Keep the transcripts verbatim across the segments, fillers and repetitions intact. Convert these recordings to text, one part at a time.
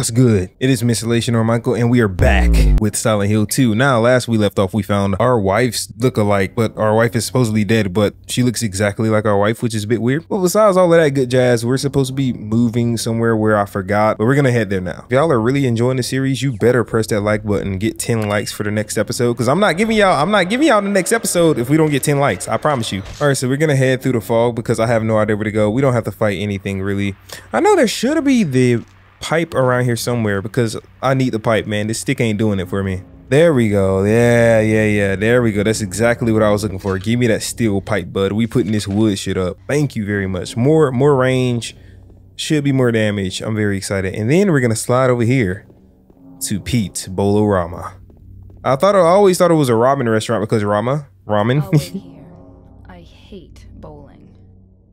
What's good? It is Misolation or Michael, and we are back with Silent Hill two. Now, last we left off, we found our wife's look-alike, but our wife is supposedly dead, but she looks exactly like our wife, which is a bit weird. Well, besides all of that good jazz, we're supposed to be moving somewhere where I forgot, but we're gonna head there now. If y'all are really enjoying the series, you better press that like button, get ten likes for the next episode, because I'm not giving y'all, I'm not giving y'all the next episode if we don't get ten likes. I promise you. All right, so we're gonna head through the fog because I have no idea where to go. We don't have to fight anything really. I know there should be the pipe around here somewhere because I need the pipe, man. This stick ain't doing it for me. There we go. Yeah, yeah, yeah. There we go. That's exactly what I was looking for. Give me that steel pipe, bud. We putting this wood shit up. Thank you very much. More, more range. Should be more damage. I'm very excited. And then we're gonna slide over here to Pete Bolo Rama. I thought I always thought it was a ramen restaurant because Rama ramen. I'll wait here. I hate bowling.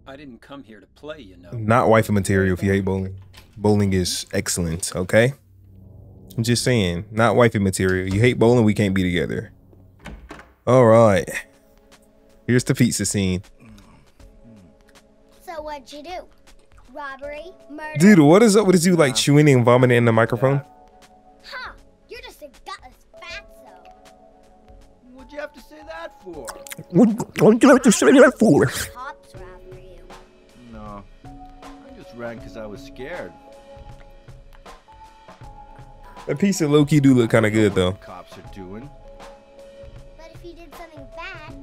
I didn't come here to play, you know. Not wifey material if you hate bowling. Bowling is excellent, okay? I'm just saying, not wifey material. You hate bowling, we can't be together. All right. Here's the pizza scene. So what'd you do? Robbery? Murder? Dude, what is up with you like chewing and vomiting in the microphone? Huh, you're just a gutless fatso. What'd you have to say that for? What, what'd you have to say that for? Cops robbed you. No, I just ran because I was scared. That piece of low-key do look kind of good, though. Cops are doing. But if you did something bad,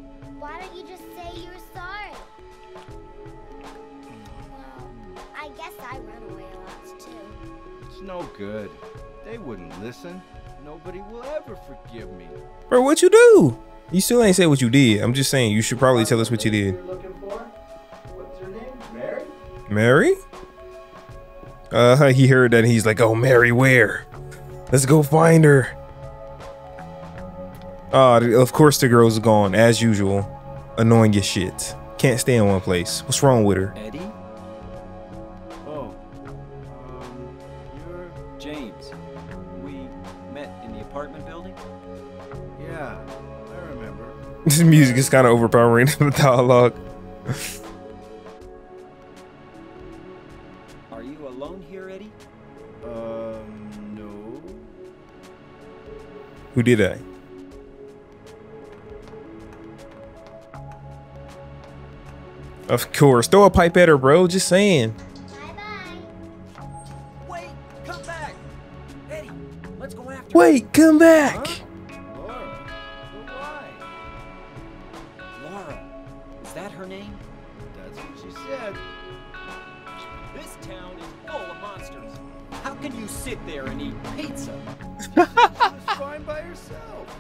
why don't you just say you're sorry? Well, I guess I run away a lot, too. It's no good. They wouldn't listen. Nobody will ever forgive me. Bro, what you do? You still ain't say what you did. I'm just saying you should probably tell us what you did. What's her name? Mary? Mary? Uh, he heard that and he's like, oh, Mary, where? Let's go find her. Ah, uh, of course the girl's gone, as usual. Annoying as shit. Can't stay in one place. What's wrong with her? Eddie? Oh, um, you're James. We met in the apartment building? Yeah, I remember. This music is kind of overpowering the dialogue. Are you alone here, Eddie? Um... Who did I? Of course. Throw a pipe at her, bro. Just saying. Bye-bye. Wait, come back. Eddie, let's go after Wait, come back. Huh? Laura. Why? Laura. Is that her name? That's what she said. This town is full of monsters. How can you sit there and eat pizza? Fine by herself.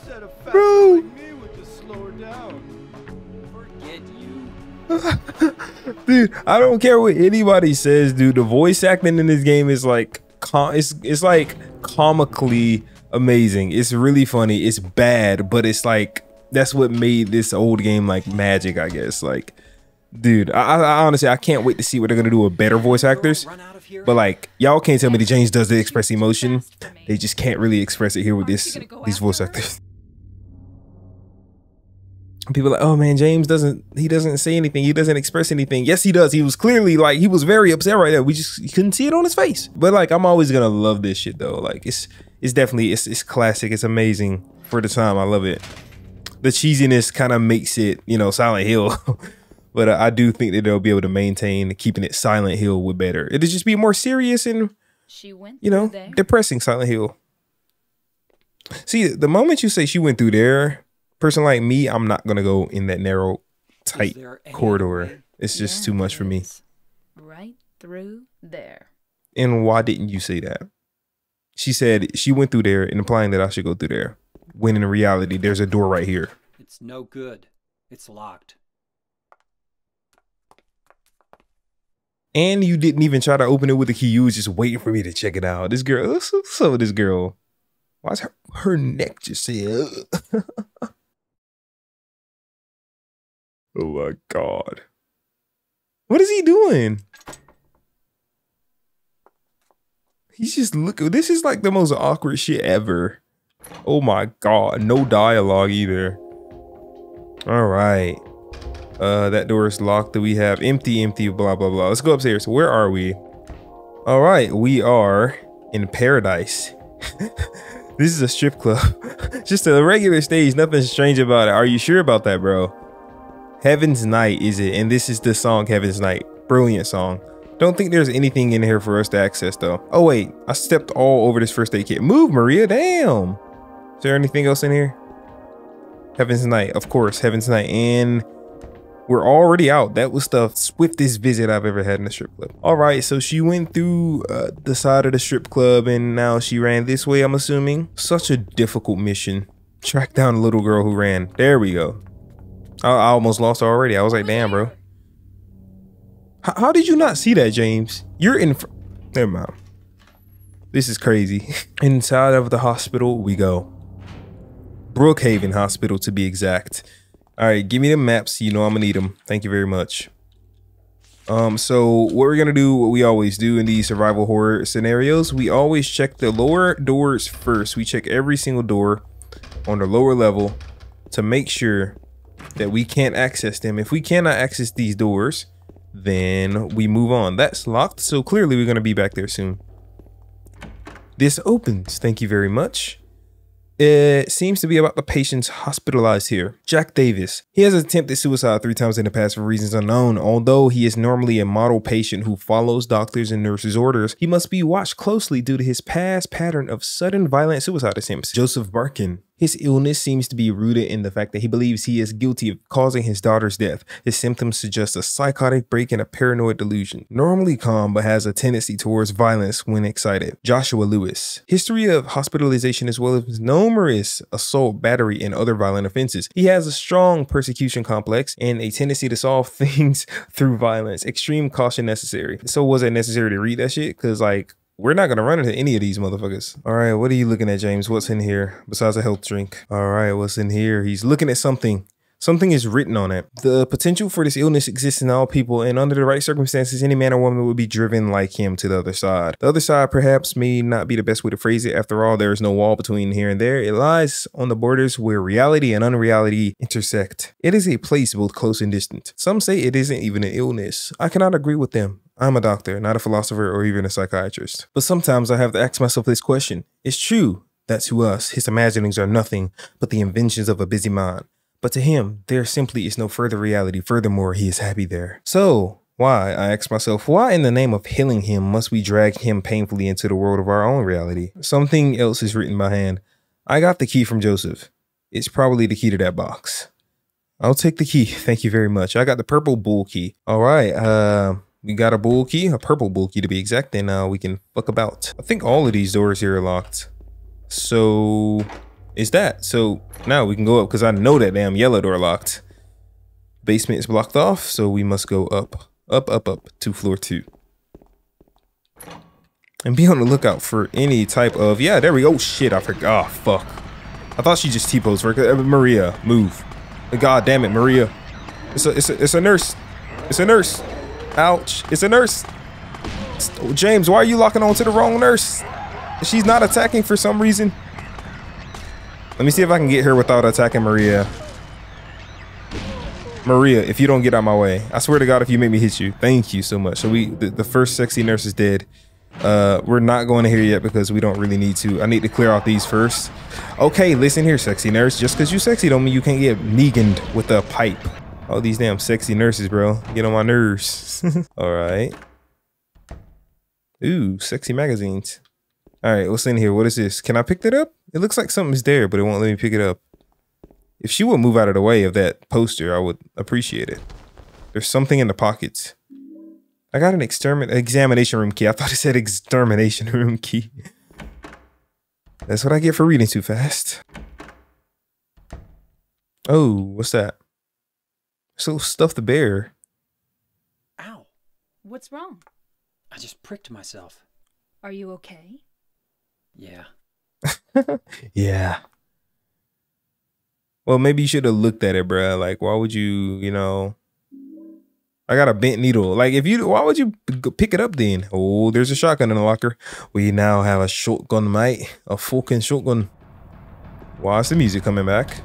She said a fat like me would just slow her down. Forget you. Dude, I don't care what anybody says, dude. The voice acting in this game is like com it's it's like comically amazing. It's really funny. It's bad, but it's like that's what made this old game like magic, I guess. Like, dude, I, I honestly I can't wait to see what they're gonna do with better voice actors. But like, y'all can't tell me that James does the express emotion. They just can't really express it here with this these voice actors. People are like, oh man, James doesn't he doesn't say anything, he doesn't express anything. Yes, he does. He was clearly like he was very upset right there. We just couldn't see it on his face. But like, I'm always gonna love this shit though. Like it's it's definitely it's it's classic. It's amazing for the time. I love it. The cheesiness kind of makes it, you know, Silent Hill. But uh, I do think that they'll be able to maintain keeping it Silent Hill with better. It'll just be more serious and, she went you know, there. Depressing Silent Hill. See, the moment you say she went through there, person like me, I'm not going to go in that narrow, tight corridor. It's just yes, too much for me. Right through there. And why didn't you say that? She said she went through there, implying that I should go through there. When in reality, there's a door right here. It's no good. It's locked. And you didn't even try to open it with a key. You was just waiting for me to check it out. This girl, what's up with this girl? Why is her, her neck just here? Oh my God. What is he doing? He's just looking. This is like the most awkward shit ever. Oh my God. No dialogue either. All right. Uh, that door is locked. That we have empty, empty, blah, blah, blah. Let's go upstairs. Where are we? All right, we are in paradise. This is a strip club. Just a regular stage. Nothing strange about it. Are you sure about that, bro? Heaven's Night, is it? And this is the song, Heaven's Night. Brilliant song. Don't think there's anything in here for us to access, though. Oh, wait. I stepped all over this first aid kit. Move, Maria. Damn. Is there anything else in here? Heaven's Night. Of course, Heaven's Night. And we're already out. That was the swiftest visit I've ever had in a strip club. All right. So she went through uh, the side of the strip club and now she ran this way, I'm assuming. Such a difficult mission. Track down a little girl who ran. There we go. I, I almost lost her already. I was like, damn, bro. How did you not see that, James? You're in... Never mind. This is crazy. Inside of the hospital we go. Brookhaven Hospital, to be exact. All right, give me the maps. You know I'm going to need them. Thank you very much. Um, so what we're going to do, what we always do in these survival horror scenarios, we always check the lower doors first. We check every single door on the lower level to make sure that we can't access them. If we cannot access these doors... then we move on. That's locked, so clearly we're going to be back there soon. This opens. Thank you very much. It seems to be about the patients hospitalized here. Jack Davis. He has attempted suicide three times in the past for reasons unknown. Although he is normally a model patient who follows doctors and nurses' orders, he must be watched closely due to his past pattern of sudden violent suicide attempts. Joseph Barkin. His illness seems to be rooted in the fact that he believes he is guilty of causing his daughter's death. His symptoms suggest a psychotic break and a paranoid delusion. Normally calm, but has a tendency towards violence when excited. Joshua Lewis. History of hospitalization as well as numerous assault, battery, and other violent offenses. He has a strong persecution complex and a tendency to solve things through violence. Extreme caution necessary. So was it necessary to read that shit? Because like... we're not going to run into any of these motherfuckers. All right, what are you looking at, James? What's in here besides a health drink? All right, what's in here? He's looking at something. Something is written on it. The potential for this illness exists in all people, and under the right circumstances, any man or woman would be driven like him to the other side. The other side perhaps may not be the best way to phrase it. After all, there is no wall between here and there. It lies on the borders where reality and unreality intersect. It is a place both close and distant. Some say it isn't even an illness. I cannot agree with them. I'm a doctor, not a philosopher or even a psychiatrist. But sometimes I have to ask myself this question. It's true that to us, his imaginings are nothing but the inventions of a busy mind. But to him, there simply is no further reality. Furthermore, he is happy there. So why, I ask myself, why in the name of healing him must we drag him painfully into the world of our own reality? Something else is written by hand. I got the key from Joseph. It's probably the key to that box. I'll take the key. Thank you very much. I got the purple bull key. All right. Uh, we got a bull key, a purple bull key to be exact. Then uh, we can fuck about. I think all of these doors here are locked. So... is that so now we can go up because I know that damn yellow door locked. Basement is blocked off, so we must go up up up up to floor two and be on the lookout for any type of... yeah, there we go. Shit, I forgot. Oh, fuck, I thought she just T-posed for her. Maria, move. God damn it, Maria. It's a, it's a it's a nurse. It's a nurse. Ouch. It's a nurse. James, why are you locking on to the wrong nurse? She's not attacking for some reason. Let me see if I can get her without attacking Maria. Maria, if you don't get out of my way, I swear to God, if you make me hit you, thank you so much. So we, the, the first sexy nurse is dead. Uh, we're not going to here yet because we don't really need to. I need to clear out these first. Okay, listen here, sexy nurse. Just because you sexy don't mean you can't get Negan'd with a pipe. All these damn sexy nurses, bro. Get on my nerves. All right. Ooh, sexy magazines. All right, what's in here? What is this? Can I pick that up? It looks like something's there, but it won't let me pick it up. If she would move out of the way of that poster, I would appreciate it. There's something in the pockets. I got an extermin- examination room key. I thought it said extermination room key. That's what I get for reading too fast. Oh, what's that? So stuff the bear. Ow. What's wrong? I just pricked myself. Are you okay? Yeah. Yeah. Well, maybe you should have looked at it, bruh. Like, why would you, you know, I got a bent needle. Like, if you, why would you pick it up then? Oh, there's a shotgun in the locker. We now have a shotgun, mate. A fucking shotgun. Why is the music coming back?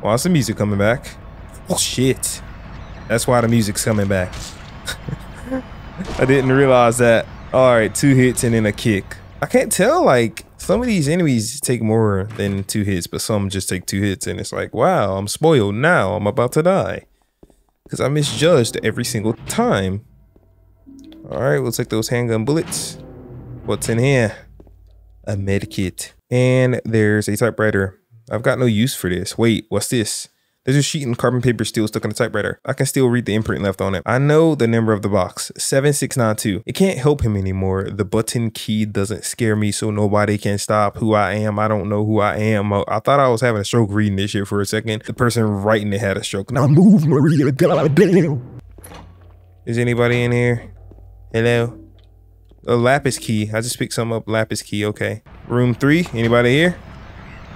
Why is the music coming back? Oh, shit. That's why the music's coming back. I didn't realize that. All right, two hits and then a kick. I can't tell, like, some of these enemies take more than two hits, but some just take two hits, and it's like, wow, I'm spoiled now. I'm about to die. Because I misjudged every single time. All right, we'll take those handgun bullets. What's in here? A medkit. And there's a typewriter. I've got no use for this. Wait, what's this? There's a sheet and carbon paper still stuck in the typewriter. I can still read the imprint left on it. I know the number of the box, seven six nine two. It can't help him anymore. The button key doesn't scare me, so nobody can stop who I am. I don't know who I am. I thought I was having a stroke reading this shit for a second. The person writing it had a stroke. Now move, Maria. Is anybody in here? Hello? A lapis key. I just picked some up. Lapis key. Okay. Room three. Anybody here?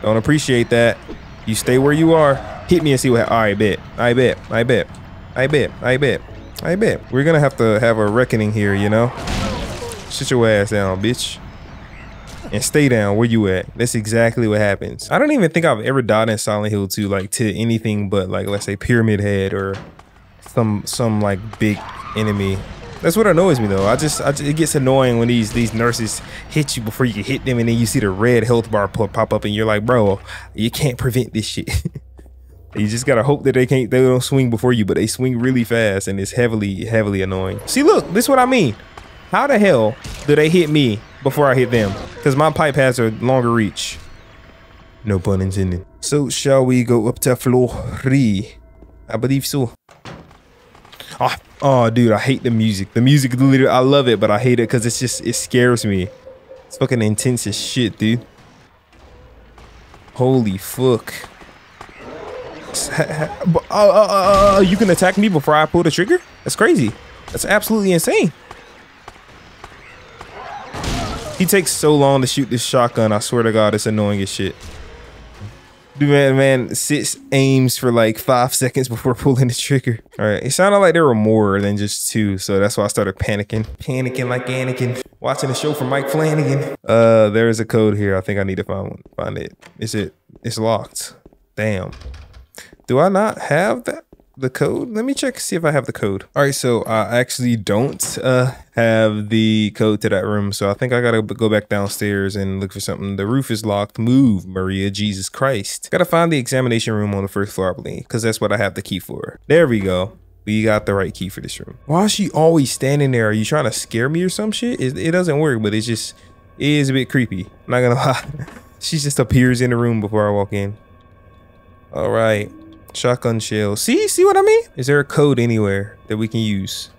Don't appreciate that. You stay where you are. Hit me and see what happens. I bet. I bet. I bet. I bet. I bet. I bet. We're gonna have to have a reckoning here, you know? Sit your ass down, bitch. And stay down where you at. That's exactly what happens. I don't even think I've ever died in Silent Hill two, like, to anything but, like, let's say Pyramid Head or some, some like, big enemy. That's what annoys me, though. I just, I just, it gets annoying when these these nurses hit you before you can hit them, and then you see the red health bar pop, pop up, and you're like, bro, you can't prevent this shit. You just gotta hope that they can't, they don't swing before you, but they swing really fast, and it's heavily, heavily annoying. See, look, this is what I mean. How the hell do they hit me before I hit them? Because my pipe has a longer reach. No pun intended. So, shall we go up to floor three? I believe so. Oh, oh, dude, I hate the music. The music, literally, I love it, but I hate it because it's just, it scares me. It's fucking intense as shit, dude. Holy fuck. Uh, uh, uh, uh, you can attack me before I pull the trigger? That's crazy. That's absolutely insane. He takes so long to shoot this shotgun. I swear to God, it's annoying as shit. Dude, man, man sits, aims for like five seconds before pulling the trigger. All right, it sounded like there were more than just two, so that's why I started panicking. Panicking like Anakin. Watching a show from Mike Flanagan. Uh, there is a code here. I think I need to find one. Find it. Is it? It's locked. Damn. Do I not have that? The code? Let me check, see if I have the code. All right, so I actually don't uh, have the code to that room, so I think I gotta go back downstairs and look for something. The roof is locked. Move, Maria. Jesus Christ. Gotta find the examination room on the first floor, I believe, because that's what I have the key for. There we go. We got the right key for this room. Why is she always standing there? Are you trying to scare me or some shit? It, it doesn't work, but it's just, it is a bit creepy. I'm not gonna lie. She just appears in the room before I walk in. All right. Shotgun shell. See? See what I mean? Is there a code anywhere that we can use?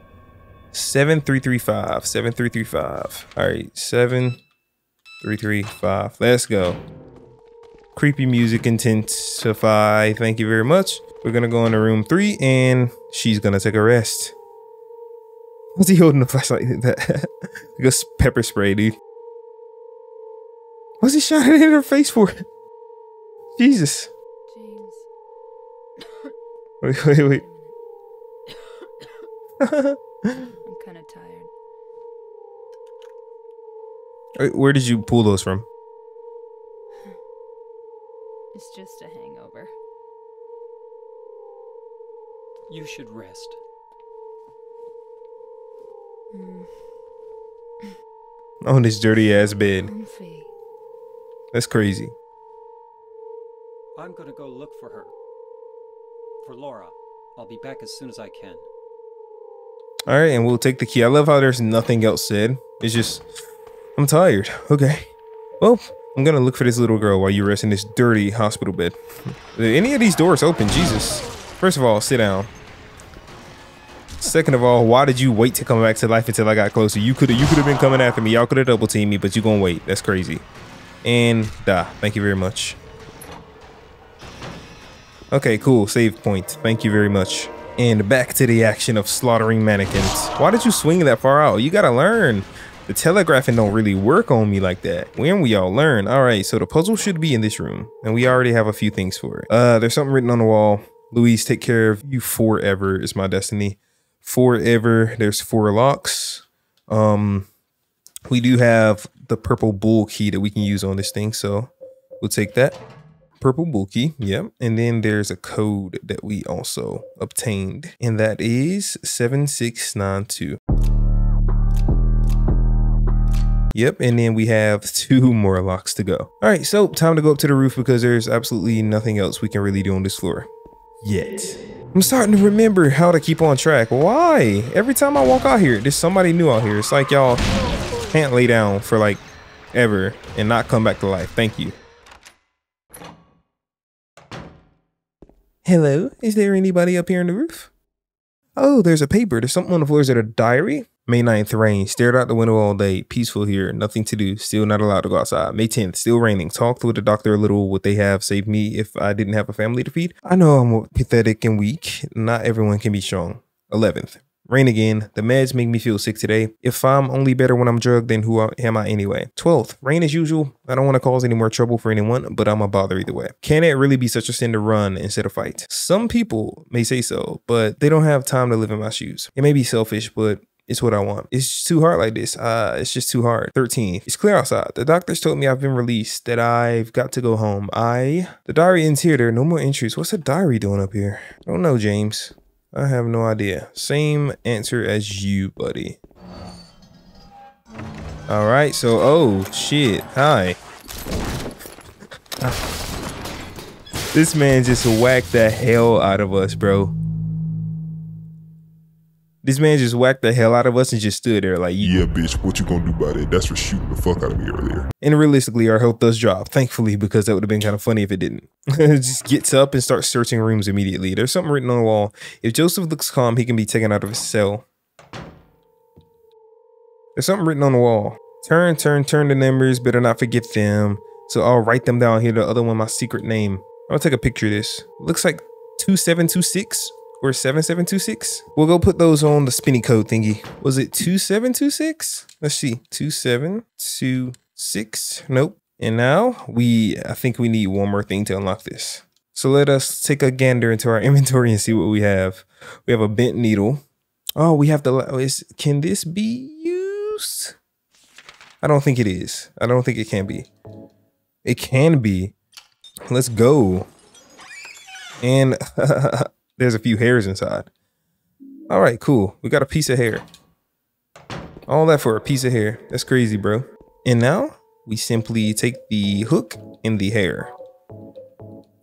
seven three three five. seven three three five. All right. seven three three five. Let's go. Creepy music intensify. Thank you very much. We're going to go into room three and she's going to take a rest. What's he holding a flashlight like that? Like a pepper spray, dude. What's he shining in her face for? Jesus. Wait, wait, wait. I'm kind of tired. Wait, where did you pull those from? It's just a hangover. You should rest. Mm. On this dirty ass bed. Comfy. That's crazy. I'm gonna go look for her. For Laura. I'll be back as soon as I can. All right, and we'll take the key. I love how there's nothing else said. It's just, I'm tired. Okay. Well, I'm going to look for this little girl while you rest in this dirty hospital bed. Are any of these doors open? Jesus. First of all, sit down. Second of all, why did you wait to come back to life until I got closer? You could have you could have been coming after me. Y'all could have double teamed me, but you're going to wait. That's crazy. And die. Thank you very much. Okay, cool. Save point. Thank you very much. And back to the action of slaughtering mannequins. Why did you swing that far out? You gotta learn. The telegraphing don't really work on me like that. When we all learn. All right, so the puzzle should be in this room. And we already have a few things for it. Uh, there's something written on the wall. Louise, take care of you forever is my destiny. Forever. There's four locks. Um, we do have the purple bull key that we can use on this thing. So we'll take that. Purple bull key, yep. And then there's a code that we also obtained, and that is seven six nine two. Yep, and then we have two more locks to go. All right, so time to go up to the roof because there's absolutely nothing else we can really do on this floor yet. I'm starting to remember how to keep on track. Why? Every time I walk out here, there's somebody new out here. It's like y'all can't lay down for like ever and not come back to life. Thank you. Hello, is there anybody up here on the roof? Oh, there's a paper. There's something on the floor. Is it a diary? May ninth, rain. Stared out the window all day. Peaceful here. Nothing to do. Still not allowed to go outside. May tenth, still raining. Talked with the doctor a little. Would they have saved me if I didn't have a family to feed? I know I'm pathetic and weak. Not everyone can be strong. eleventh, rain again. The meds make me feel sick today. If I'm only better when I'm drugged, then who am I anyway? twelfth, rain as usual. I don't want to cause any more trouble for anyone, but I'm a bother either way. Can it really be such a sin to run instead of fight? Some people may say so, but they don't have time to live in my shoes. It may be selfish, but it's what I want. It's too hard like this. Uh, it's just too hard. thirteenth. It's clear outside. The doctors told me I've been released, that I've got to go home. I... The diary ends here. There are no more entries. What's the diary doing up here? I don't know, James. I have no idea. Same answer as you, buddy. All right, so... Oh, shit. Hi. This man just whacked the hell out of us, bro. This man just whacked the hell out of us and just stood there like, yeah, bitch, what you gonna do about it? That's for shooting the fuck out of me earlier. And realistically, our health does drop, thankfully, because that would have been kind of funny if it didn't. Just gets up and starts searching rooms immediately. There's something written on the wall. If Joseph looks calm, he can be taken out of his cell. There's something written on the wall. Turn, turn, turn the numbers. Better not forget them. So I'll write them down here. The other one, my secret name. I'm gonna take a picture of this. Looks like two seven two six. Or seven seven two six. We'll go put those on the spinny code thingy. Was it two seven two six? Let's see. two seven two six. Nope. And now we, I think we need one more thing to unlock this. So let us take a gander into our inventory and see what we have. We have a bent needle. Oh, we have the, is, can this be used? I don't think it is. I don't think it can be. It can be. Let's go. And there's a few hairs inside. All right, cool. We got a piece of hair. All that for a piece of hair. That's crazy, bro. And now we simply take the hook and the hair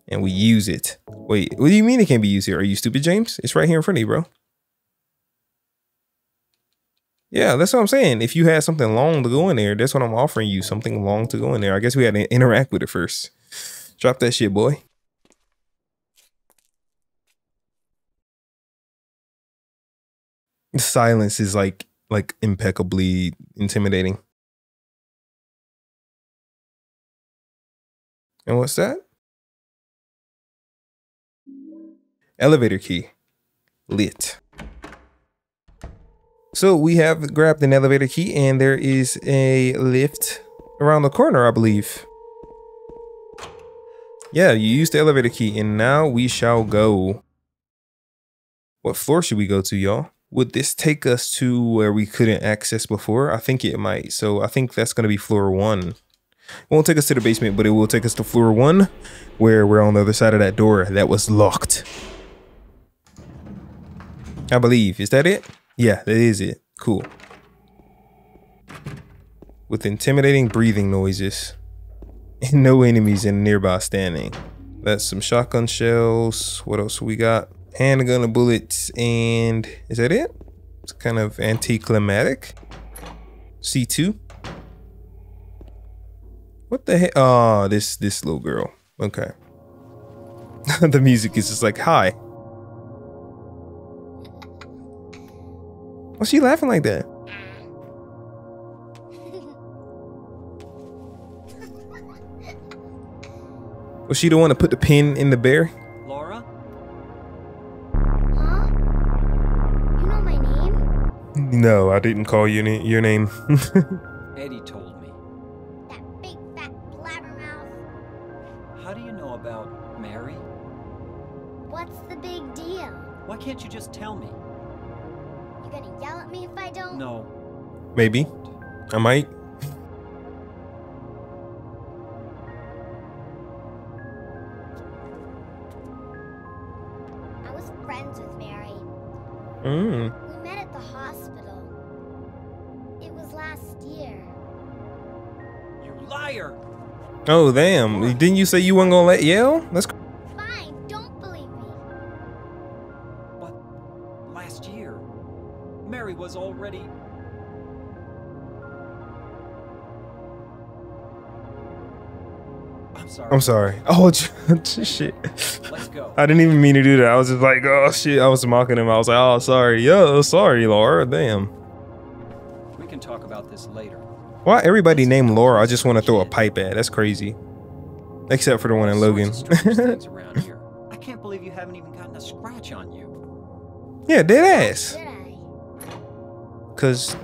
and we use it. Wait, what do you mean it can't be used here? Are you stupid, James? It's right here in front of you, bro. Yeah, that's what I'm saying. If you had something long to go in there, that's what I'm offering you. Something long to go in there. I guess we had to interact with it first. Drop that shit, boy. The silence is like like impeccably intimidating. And what's that? Elevator key. Lit. So we have grabbed an elevator key and there is a lift around the corner, I believe. Yeah, you used the elevator key and now we shall go. What floor should we go to, y'all? Would this take us to where we couldn't access before? I think it might. So I think that's going to be floor one. It won't take us to the basement, but it will take us to floor one, where we're on the other side of that door that was locked. I believe. Is that it? Yeah, that is it. Cool. With intimidating breathing noises and no enemies in nearby standing. That's some shotgun shells. What else we got? Handgun bullets, and is that it? It's kind of anticlimactic. C two. What the heck? Oh, this this little girl. Okay. The music is just like, hi. Why's she laughing like that? Was she the one to put the pin in the bear? No, I didn't call you na your name. Eddie told me. That big fat blabbermouth. How do you know about Mary? What's the big deal? Why can't you just tell me? You gonna yell at me if I don't? No. Maybe. I might. I was friends with Mary. Mm. We met at the hospital. It was last year. liar. Oh, damn. Didn't you say you weren't gonna let yell? That's fine. Don't believe me. But last year, Mary was already. I'm sorry. I'm sorry. Oh, shit. Let's go. I didn't even mean to do that. I was just like, oh, shit. I was mocking him. I was like, oh, sorry. Yo, sorry, Laura. Damn. We can talk about this later. Why everybody named Laura? I just want to throw a pipe at. That's crazy. Except for the one in Logan. I can't believe you haven't even gotten a scratch on you. Yeah, dead ass. Because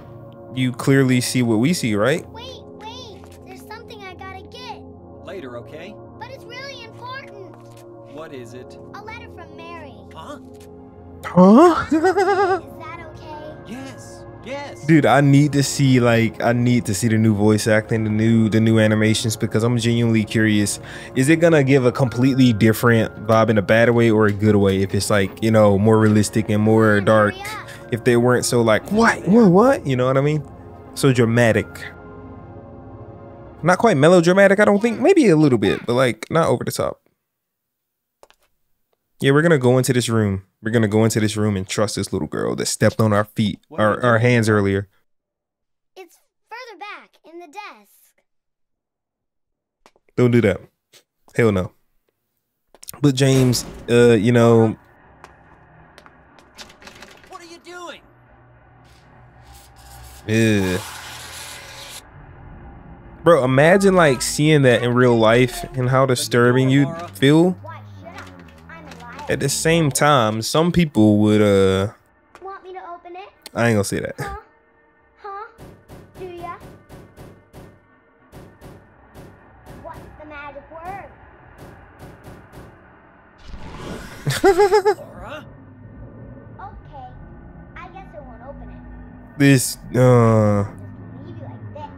you clearly see what we see, right? Wait, wait. There's something I gotta get. Later, okay? But it's really important. What is it? A letter from Mary. Huh? Huh? Is that okay? Yes. Yes. Dude, I need to see like I need to see the new voice acting, the new the new animations, because I'm genuinely curious. Is it gonna give a completely different vibe in a bad way or a good way? If it's like, you know, more realistic and more dark, if they weren't so like what what what, you know what I mean? So dramatic, not quite melodramatic, I don't think. Maybe a little bit, but like not over the top. Yeah, we're gonna go into this room. We're gonna go into this room and trust this little girl that stepped on our feet, our, our hands earlier. It's further back in the desk. Don't do that. Hell no. But James, uh, you know. What are you doing? Yeah. Bro, imagine like seeing that in real life and how disturbing you'd feel. At the same time, some people would uh want me to open it? I ain't gonna say that. Huh? Huh? Do ya? What's the magic word? Laura? Okay. I guess it won't open it. This uh leave you like this.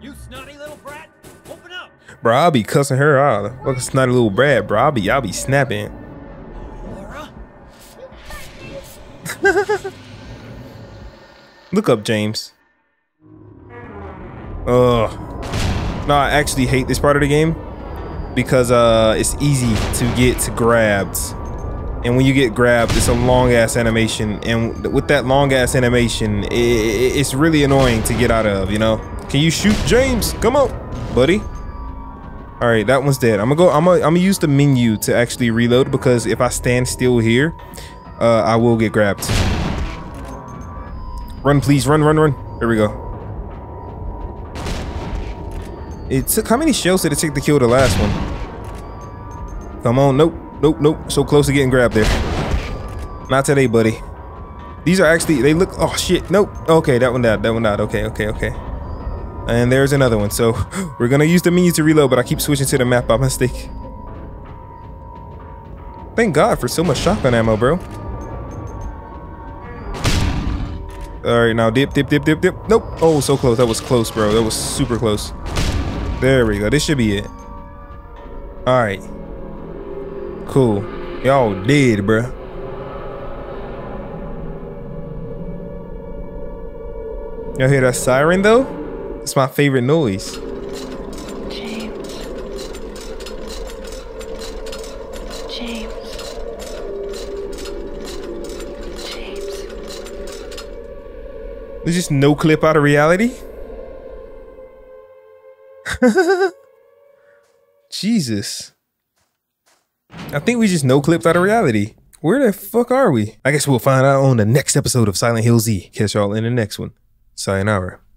You snotty little brat! Open up! Bro, I'll be cussing her out. Fuck a snotty little brat, bro. I'll be, I'll be snapping. Laura? Look up, James. Ugh. No, I actually hate this part of the game because uh, it's easy to get grabbed. And when you get grabbed, it's a long-ass animation. And with that long-ass animation, it, it, it's really annoying to get out of, you know? Can you shoot, James? Come on, buddy. All right, that one's dead. I'm gonna go. I'm gonna. I'm gonna use the menu to actually reload because if I stand still here, uh, I will get grabbed. Run, please, run, run, run. Here we go. It took how many shells did it take to kill the last one? Come on, nope, nope, nope. So close to getting grabbed there. Not today, buddy. These are actually. They look. Oh shit. Nope. Okay, that one died. That one died. Okay, okay, okay. And there's another one, so we're gonna use the menu to reload, but I keep switching to the map by mistake. Thank God for so much shotgun ammo, bro. All right, now dip, dip, dip, dip, dip. Nope. Oh, so close. That was close, bro. That was super close. There we go. This should be it. All right. Cool. Y'all dead, bro. Y'all hear that siren, though? It's my favorite noise. James. James. James. There's just no clip out of reality. Jesus. I think we just no clipped out of reality. Where the fuck are we? I guess we'll find out on the next episode of Silent Hill Z. Catch y'all in the next one. Sayonara.